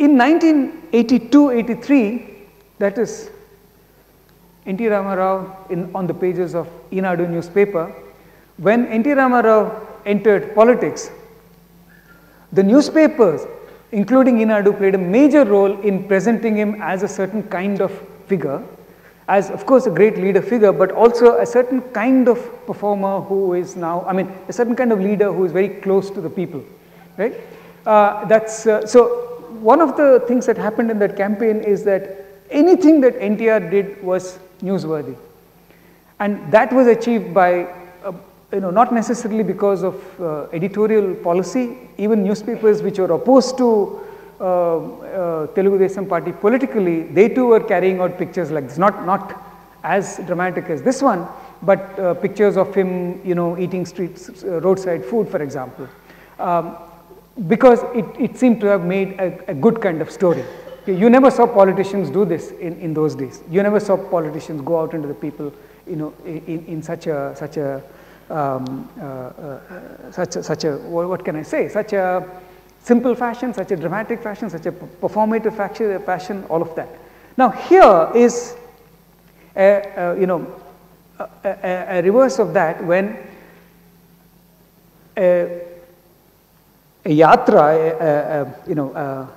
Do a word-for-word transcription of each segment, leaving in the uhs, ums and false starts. In nineteen eighty-two eighty-three, that is N T Rama Rao in, on the pages of Inadu newspaper, when N T Rama Rao entered politics, the newspapers, including Inadu, played a major role in presenting him as a certain kind of figure, as of course a great leader figure, but also a certain kind of performer who is now, I mean, a certain kind of leader who is very close to the people, right? Uh, that's, uh, so one of the things that happened in that campaign is that anything that N T R did was newsworthy. And that was achieved by, uh, you know, not necessarily because of uh, editorial policy. Even newspapers which were opposed to uh, uh, Telugu Desam party politically, they too were carrying out pictures like this, not, not as dramatic as this one, but uh, pictures of him, you know, eating streets, uh, roadside food, for example, um, because it, it seemed to have made a, a good kind of story. You never saw politicians do this in, in those days. You never saw politicians go out into the people, you know, in, in such a, such a, um, uh, uh, such a, such a, what can I say, such a simple fashion, such a dramatic fashion, such a performative fashion, all of that. Now here is, a, a, you know, a, a, a reverse of that when a, a yatra, a, a, you know, a,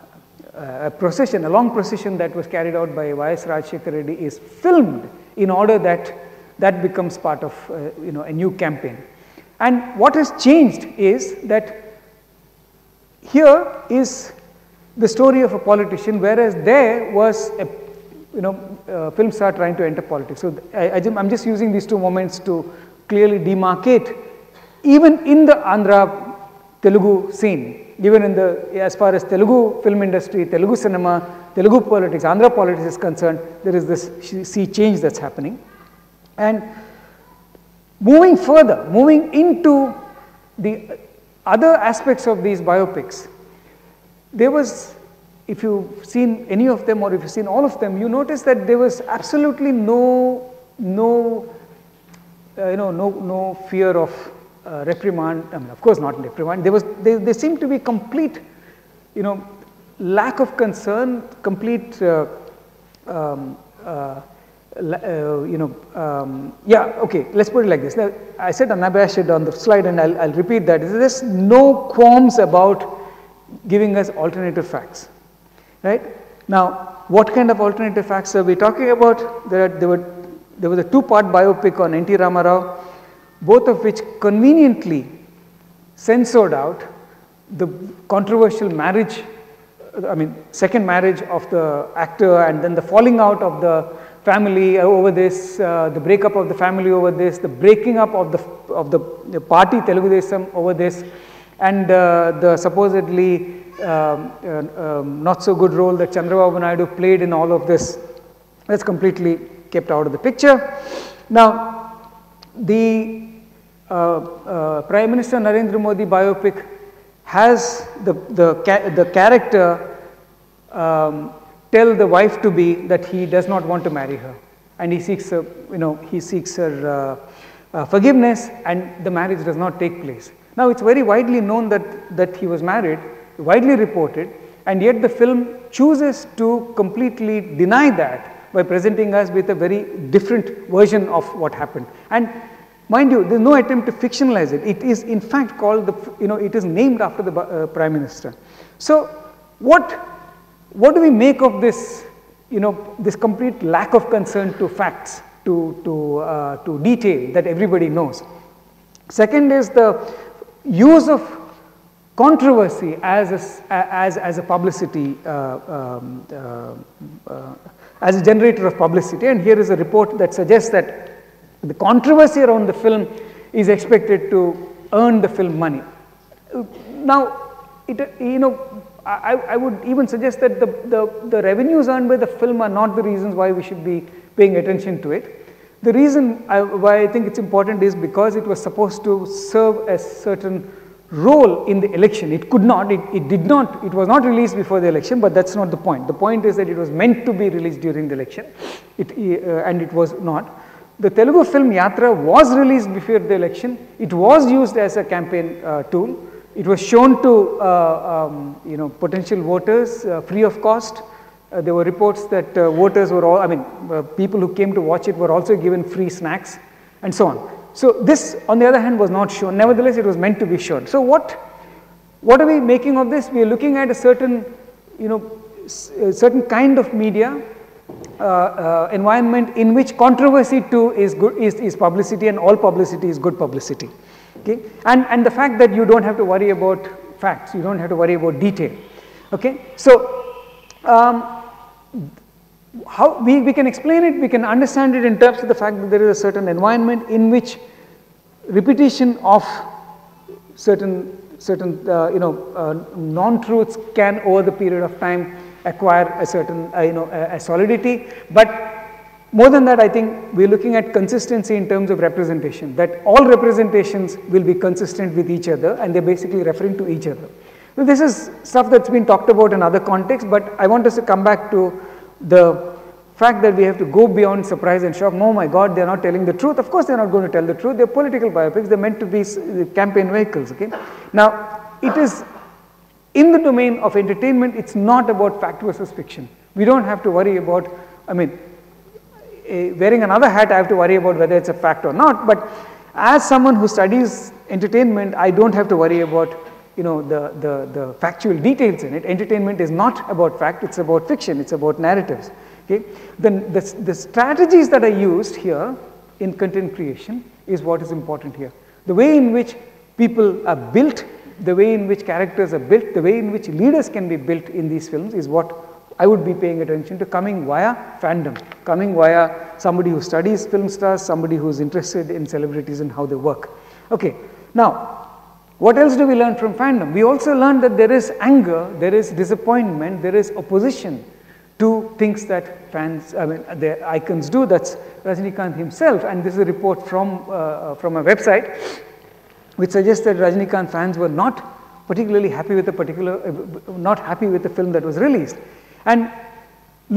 Uh, a procession, a long procession that was carried out by Vyas Raj Shekharadi is filmed in order that that becomes part of uh, you know, a new campaign. And what has changed is that here is the story of a politician, whereas there was a you know uh, film star trying to enter politics. So I, I, I'm just using these two moments to clearly demarcate, even in the Andhra Telugu scene. Even in the, as far as Telugu film industry, Telugu cinema, Telugu politics, Andhra politics is concerned, there is this sea change that's happening. And moving further, moving into the other aspects of these biopics, there was, if you've seen any of them or if you've seen all of them, you notice that there was absolutely no, no, uh, you know, no, no fear of Uh, reprimand, I mean, of course not reprimand, there was, there, there seemed to be complete, you know, lack of concern, complete, uh, um, uh, uh, you know, um, yeah, okay, let's put it like this. Now, I said unabashed on the slide and I'll, I'll repeat that. There's no qualms about giving us alternative facts, right? Now, what kind of alternative facts are we talking about? There, are, there, were, there was a two-part biopic on N T Rama Rao, both of which conveniently censored out the controversial marriage, I mean, second marriage of the actor, and then the falling out of the family over this, uh, the breakup of the family over this, the breaking up of the, of the, the party Telugu Desam over this, and uh, the supposedly um, uh, um, not so good role that Chandrababu Naidu played in all of this. That's completely kept out of the picture. Now, the Uh, uh, Prime Minister Narendra Modi biopic has the, the, the character um, tell the wife to be that he does not want to marry her, and he seeks her, you know, he seeks her uh, uh, forgiveness, and the marriage does not take place. Now it's very widely known that, that he was married, widely reported, and yet the film chooses to completely deny that by presenting us with a very different version of what happened. And mind you, there is no attempt to fictionalize it. It is in fact called the, you know, it is named after the uh, Prime Minister. So what, what do we make of this, you know, this complete lack of concern to facts, to, to, uh, to detail that everybody knows? Second is the use of controversy as a, as, as a publicity, uh, um, uh, uh, as a generator of publicity. And here is a report that suggests that the controversy around the film is expected to earn the film money. Now, it, you know, I, I would even suggest that the, the, the revenues earned by the film are not the reasons why we should be paying attention to it. The reason I, why I think it's important is because it was supposed to serve a certain role in the election. It could not, it, it did not, it was not released before the election, but that's not the point. The point is that it was meant to be released during the election, it, uh, and it was not. The Telugu film Yatra was released before the election. It was used as a campaign uh, tool. It was shown to uh, um, you know, potential voters uh, free of cost. Uh, there were reports that uh, voters were all, I mean, uh, people who came to watch it were also given free snacks and so on. So this, on the other hand, was not shown. Nevertheless, it was meant to be shown. So what, what are we making of this? We are looking at a certain, you know, a certain kind of media uh, uh, environment in which controversy too is good, is, is publicity, and all publicity is good publicity. Okay, and and the fact that you don't have to worry about facts, you don't have to worry about detail. Okay, so um, how we we can explain it, we can understand it in terms of the fact that there is a certain environment in which repetition of certain certain uh, you know uh, non-truths can, over the period of time, acquire a certain uh, you know a, a solidity, but. More than that, I think we're looking at consistency in terms of representation, that all representations will be consistent with each other and they're basically referring to each other. So this is stuff that's been talked about in other contexts, but I want us to come back to the fact that we have to go beyond surprise and shock. Oh my God, they're not telling the truth. Of course, they're not going to tell the truth. They're political biopics. They're meant to be campaign vehicles. Okay? Now, it is in the domain of entertainment. It's not about fact versus fiction. We don't have to worry about, I mean, Uh, wearing another hat, I have to worry about whether it's a fact or not. But as someone who studies entertainment, I don't have to worry about, you know, the, the, the factual details in it. Entertainment is not about fact, it's about fiction, it's about narratives. Okay? Then the, the strategies that are used here in content creation is what is important here. The way in which people are built, the way in which characters are built, the way in which leaders can be built in these films is what I would be paying attention to, coming via fandom, coming via somebody who studies film stars, somebody who is interested in celebrities and how they work. Okay, now what else do we learn from fandom? We also learn that there is anger, there is disappointment, there is opposition to things that fans, I mean, their icons do. That's Rajinikanth himself, and this is a report from, uh, from a website which suggests that Rajinikanth fans were not particularly happy with the particular, uh, not happy with the film that was released. And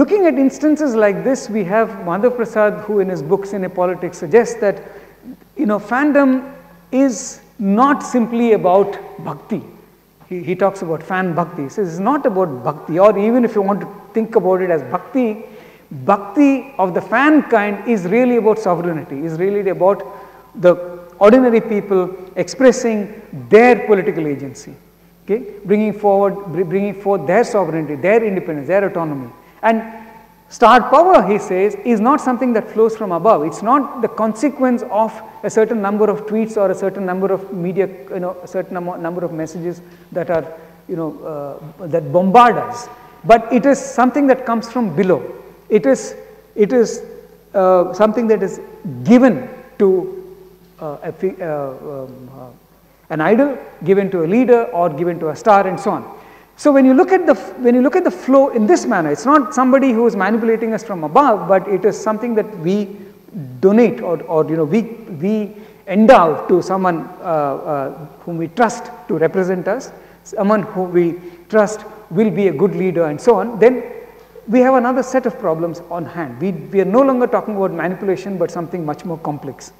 looking at instances like this, we have Madhav Prasad, who in his book Cinepolitics suggests that, you know, fandom is not simply about bhakti. He, he talks about fan bhakti. He says it's not about bhakti, or even if you want to think about it as bhakti, bhakti of the fan kind is really about sovereignty, is really about the ordinary people expressing their political agency. Okay, bringing forward, bringing forth their sovereignty, their independence, their autonomy. And star power, he says, is not something that flows from above. It's not the consequence of a certain number of tweets or a certain number of media, you know, a certain number of messages that are, you know, uh, that bombard us. But it is something that comes from below. It is, it is uh, something that is given to uh, a, uh, um, uh, an idol, given to a leader, or given to a star, and so on. So when you look at the when you look at the flow in this manner, it's not somebody who is manipulating us from above, but it is something that we donate, or, or you know, we we endow to someone uh, uh, whom we trust to represent us, someone who we trust will be a good leader, and so on. Then we have another set of problems on hand. We we are no longer talking about manipulation, but something much more complex.